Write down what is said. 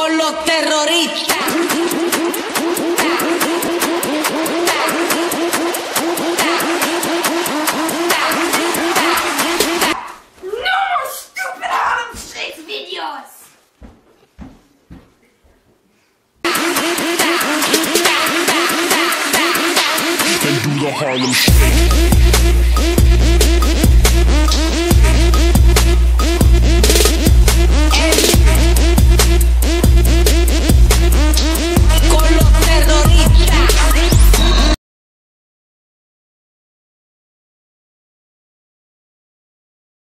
con los terroristas. No more stupid Adam Schiff videos. And do the Harlem Shake.